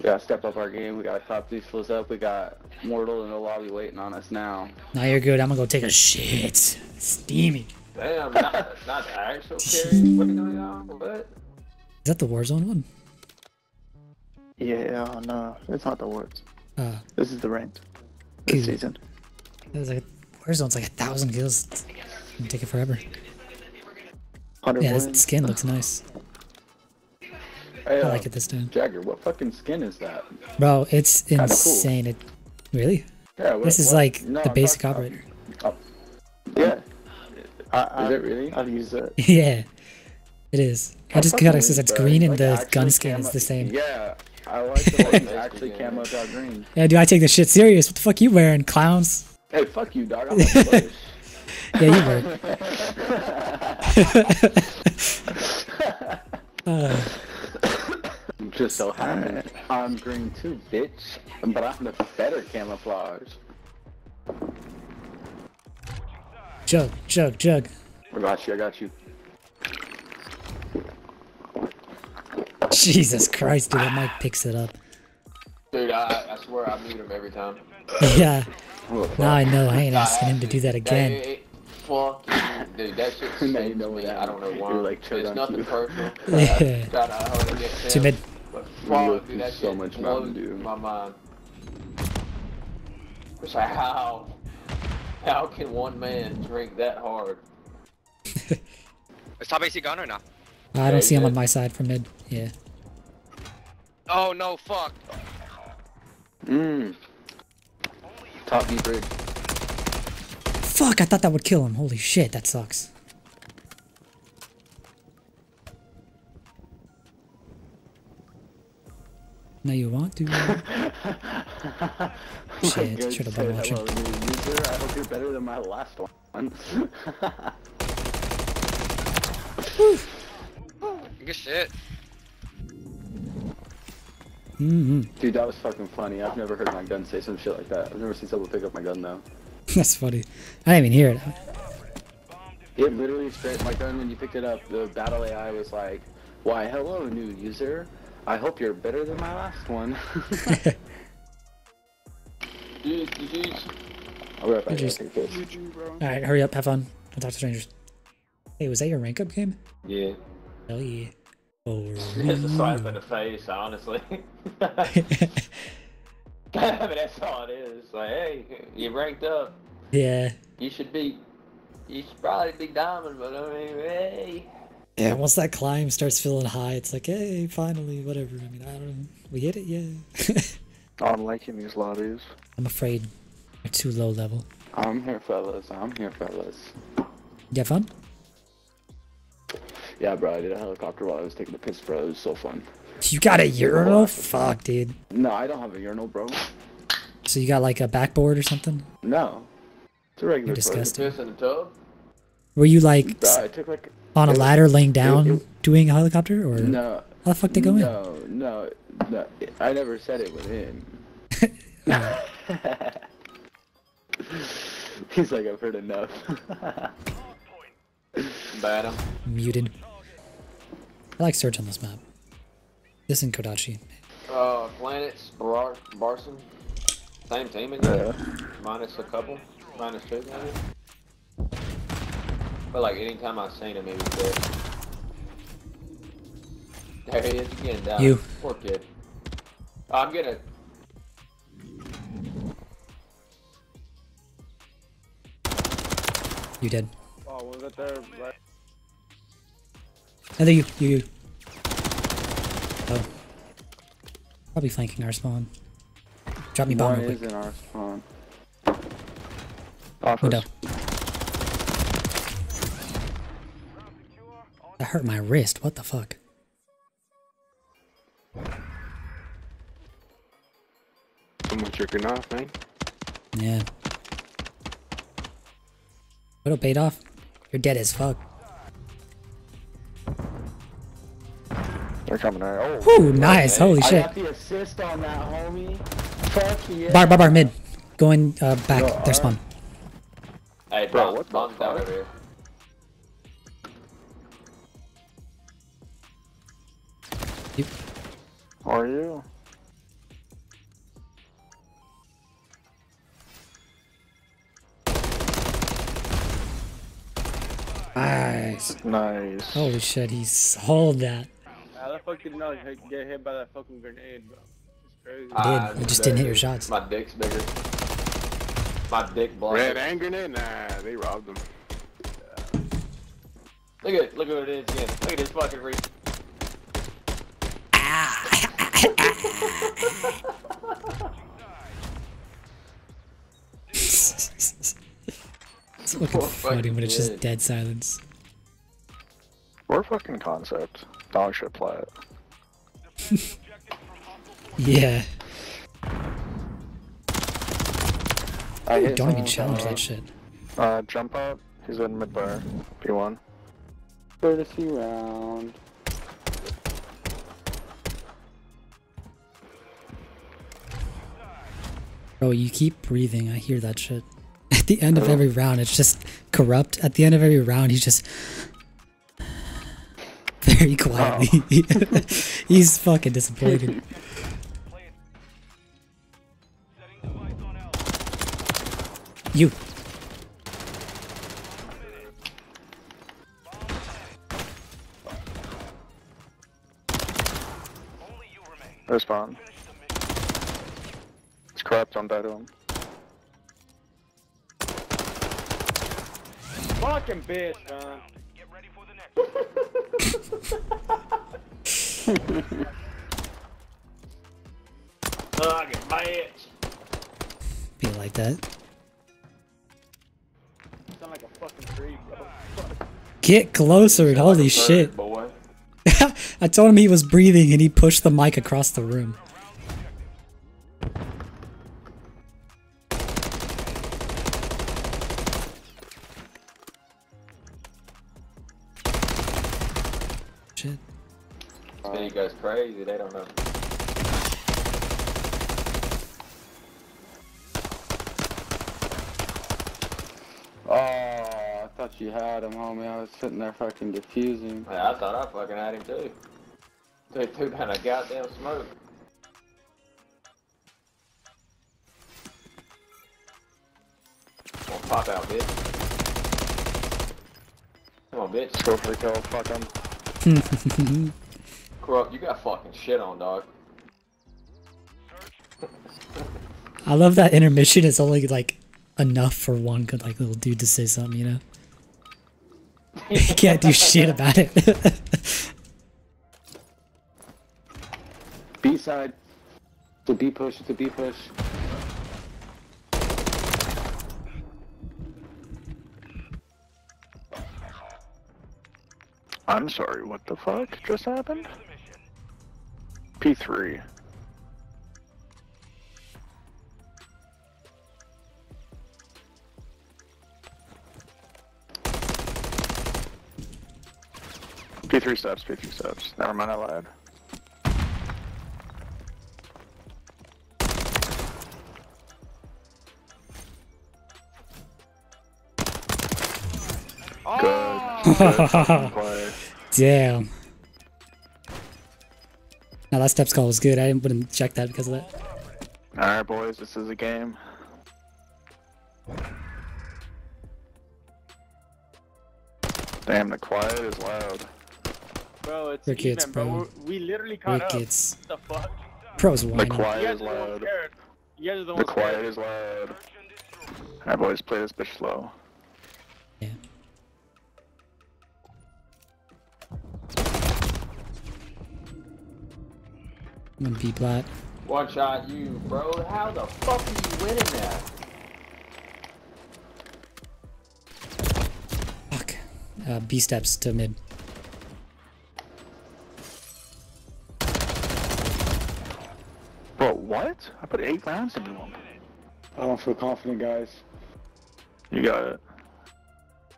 We gotta step up our game. We gotta cop these fools up. We got Mortal in the lobby waiting on us now. Now you're good. I'm gonna go take a shit. Steamy. Damn, not actual carry. What's going on? What? Is that the Warzone one? Yeah, no, it's not the Warzone. This is the ranked. This season. It was like Warzone's like 1,000 kills. It's gonna take it forever. Yeah, this skin looks nice. Hey, I like it this time. Jagger, what fucking skin is that? Bro, it's kinda insane. Cool. Really? Yeah, what, this is what? Like no, the basic operator. Yeah. Is it really? I'll use it. Yeah, it is. I just got it because it's green and the gun skin is the same. Yeah, I like the one that's actually camo dot green. Yeah, dude, I take this shit serious. What the fuck you wearing, clowns? Hey, fuck you, dog. I'm like close. Yeah, you were. I'm just so happy. I'm green too, bitch. But I'm the better camouflage. Jug. I got you, Jesus Christ, dude, that mic picks it up. Dude, I swear I mute him every time. Yeah. Now I know I ain't asking him to do that again. Dude, that shit just made me. I don't know why. Like, it's nothing personal. Yeah. Too mid. But fuck, dude, that so much blows my mind. It's like, how can one man drink that hard? Is top AC gone or not? I don't see him on my side for mid. Yeah. Oh no, fuck. Top B bridge. Fuck, I thought that would kill him. Holy shit, that sucks. Now you want to. Shit, should have been watching. I hope you're better than my last one. Good shit. Dude, that was fucking funny. I've never heard my gun say some shit like that. I've never seen someone pick up my gun though. That's funny. I didn't even hear it. It literally straight my gun when you picked it up. The battle AI was like, "Why, hello, new user. I hope you're better than my last one." All right, hurry up. Have fun. Don't talk to strangers. Hey, was that your rank up game? Yeah. Hell yeah. Oh, it's a slap in the face, honestly. But that's all it is. Like, hey, you ranked up. Yeah. You should probably be diamond, but I mean, hey. Yeah, once that climb starts feeling high, it's like, hey, finally, whatever. I mean, I don't know. We hit it, yeah. I don't like hitting these lobbies. I'm afraid you're too low level. I'm here, fellas. You have fun? Yeah, bro, I did a helicopter while I was taking a piss, bro. It was so fun. You got a urinal? Fuck, dude. No, I don't have a urinal, bro. So you got like a backboard or something? No. It's a regular tub. Were you like, bro, on a ladder laying down doing a helicopter? Or no. How the fuck did it go in? No. I never said it was in. He's like, I've heard enough. Bad him. Muted. I like Surge on this map. This in Kodachi. Planets, Barson. Same team in there. Minus a couple. Minus two, maybe. But like anytime I've seen him, he was dead. There he is again, down. You. Poor kid. I'm gonna. You dead. Oh, was it there? Right? I think you. Oh. Probably flanking our spawn. Drop me bomb real quick. Our spawn. Window. That hurt my wrist. What the fuck? Someone jerking off, man. Yeah. Window paid off. You're dead as fuck. They're coming out. Oh, ooh, nice. Holy shit. I got the assist on that, homie. Fuck yeah. Bar, mid. Going back. Bro, they're spawn. Hey, bro, what bomb's down over here? How are you? Nice, nice. Holy shit, he hauled that. How the fuck did Nelly get hit by that fucking grenade, bro? It's crazy. I just didn't hit your shots. My dick's bigger. My dick blocked. Red and grenade? Nah, they robbed him. Yeah. Look at what it is again. Look at this fucking reach. It's looking funny when it's just dead silence. We're fucking concept. Dog should play it. Yeah. I don't even challenge that shit. Jump up. He's in mid bar. P1. Courtesy round. Bro, you keep breathing. I hear that shit. At the end of every round, it's just corrupt. At the end of every round, he's just very quietly. Oh. He's fucking disappointed. You. Respawn. It's corrupt on that one. Fucking bitch, man. Get ready for the next one. Fucking bitch. Be like that. Sound like a fucking tree, bro. Fuck. Get closer, holy shit. I told him he was breathing and he pushed the mic across the room. Shit. This guy's crazy, they don't know. Oh, I thought you had him, homie. I was sitting there fucking defusing. Yeah, I thought I fucking had him too. They threw down a goddamn smoke. Come on, pop out, bitch. Come on, bitch. Go for the kill, fuck him. Corrupt, you got fucking shit on, dog. I love that intermission is only like enough for one good like little dude to say something, you know. You can't do shit about it. B side, the B push, the B push. I'm sorry, what the fuck just happened? P3. P3 steps, P3 steps. Never mind, I lied. Good. Damn. Now that steps call was good. I wouldn't check that because of that. Alright boys, this is a game. Damn, the quiet is loud. Bro, it's Rickets, even, bro. We literally caught Rickets. Up. What the fuck? Pros won. The quiet is loud. The quiet is loud. Alright boys, play this bitch slow. Yeah. I'm gonna be flat. One shot you, bro. How the fuck are you winning that? Fuck. B steps to mid. Bro, what? I put 8 rounds in one. I don't feel confident, guys. You got it.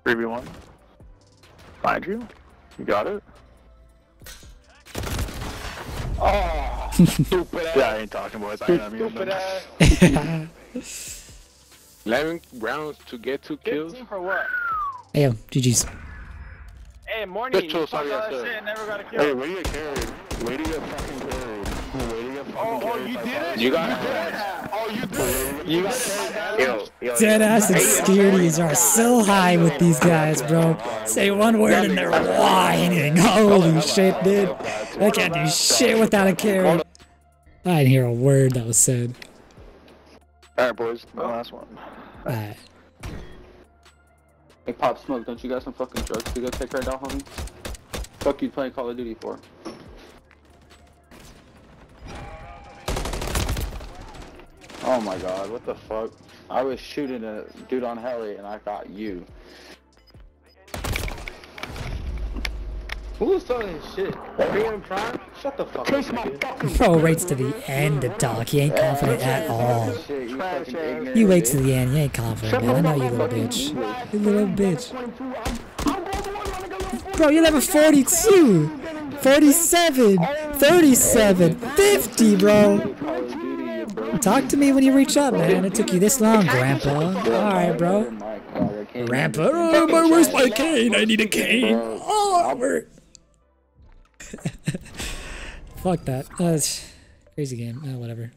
3v1. Find you. You got it. Oh. Stupid ass. Yeah, I ain't talking, boys. I ain't stupid ass. 11 rounds to get 2 kills. For what? Hey, GG's. Hey, morning. Chill, sorry, shit, never got a kill. Hey, where do you get carried? Where do you get fucking carried? Where do you get fucking carried? Oh, you did it? You got it. Oh, Dead ass obscurities are so high with these guys, bro. Say one word and they're whining. Holy shit, dude. I can't do shit without a carry. I didn't hear a word that was said. Alright, boys. My last one. Alright. Hey, Pop Smoke, don't you got some fucking drugs to go take right now, homie? Fuck you playing Call of Duty for. Oh my god, what the fuck? I was shooting a dude on heli and I got you. Who was selling this shit? Everyone Prime? Shut the fuck up. Bro waits to the end of talk. He ain't confident at all. You wait to the end. You ain't confident, man. I know you little bitch. You little bitch. Bro, you're level 42. 47. 37. 50, bro. Talk to me when you reach up, man. It took you this long, Grandpa. Alright, bro. Grandpa, oh, where's my cane? I need a cane. Oh, Albert. Fuck that. That's crazy game. Whatever.